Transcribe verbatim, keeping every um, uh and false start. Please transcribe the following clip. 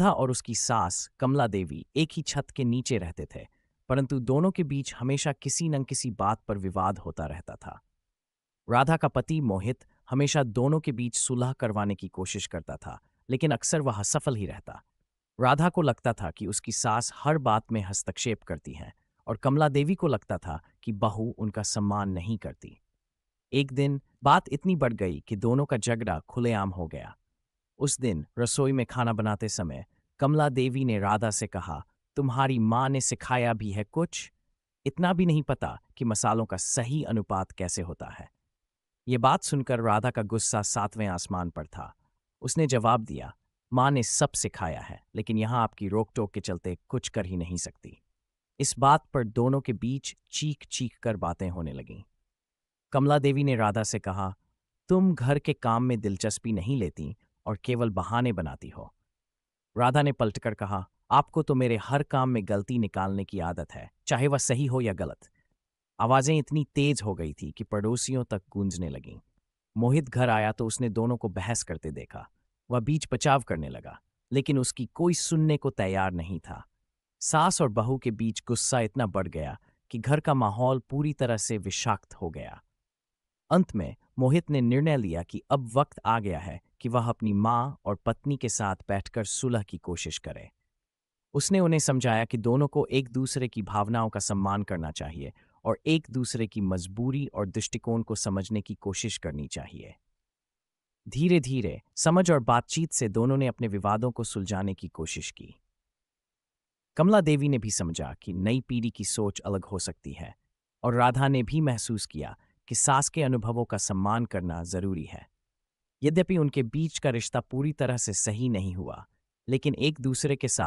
राधा और उसकी सास कमला देवी एक ही छत के नीचे रहते थे, परंतु दोनों के बीच हमेशा किसी न किसी बात पर विवाद होता रहता था। राधा का पति मोहित हमेशा दोनों के बीच सुलह करवाने की कोशिश करता था, लेकिन अक्सर वह असफल ही रहता। राधा को लगता था कि उसकी सास हर बात में हस्तक्षेप करती हैं और कमला देवी को लगता था कि बहू उनका सम्मान नहीं करती। एक दिन बात इतनी बढ़ गई कि दोनों का झगड़ा खुलेआम हो गया। उस दिन रसोई में खाना बनाते समय कमला देवी ने राधा से कहा, तुम्हारी माँ ने सिखाया भी है कुछ? इतना भी नहीं पता कि मसालों का सही अनुपात कैसे होता है। ये बात सुनकर राधा का गुस्सा सातवें आसमान पर था। उसने जवाब दिया, माँ ने सब सिखाया है, लेकिन यहाँ आपकी रोक टोक के चलते कुछ कर ही नहीं सकती। इस बात पर दोनों के बीच चीख चीख कर बातें होने लगीं। कमला देवी ने राधा से कहा, तुम घर के काम में दिलचस्पी नहीं लेती और केवल बहाने बनाती हो। राधा ने पलटकर कहा, आपको तो मेरे हर काम में गलती निकालने की आदत है, चाहे वह सही हो या गलत। आवाज़ें इतनी तेज हो गई थी कि पड़ोसियों तक गूंजने लगीं। मोहित घर आया तो उसने दोनों को बहस करते देखा। वह बीच बचाव करने लगा, लेकिन उसकी कोई सुनने को तैयार नहीं था। सास और बहू के बीच गुस्सा इतना बढ़ गया कि घर का माहौल पूरी तरह से विषाक्त हो गया। अंत में मोहित ने निर्णय लिया कि अब वक्त आ गया है कि वह अपनी माँ और पत्नी के साथ बैठकर सुलह की कोशिश करे। उसने उन्हें समझाया कि दोनों को एक दूसरे की भावनाओं का सम्मान करना चाहिए और एक दूसरे की मजबूरी और दृष्टिकोण को समझने की कोशिश करनी चाहिए। धीरे धीरे समझ और बातचीत से दोनों ने अपने विवादों को सुलझाने की कोशिश की। कमला देवी ने भी समझा कि नई पीढ़ी की सोच अलग हो सकती है, और राधा ने भी महसूस किया कि सास के अनुभवों का सम्मान करना जरूरी है। यद्यपि उनके बीच का रिश्ता पूरी तरह से सही नहीं हुआ, लेकिन एक दूसरे के साथ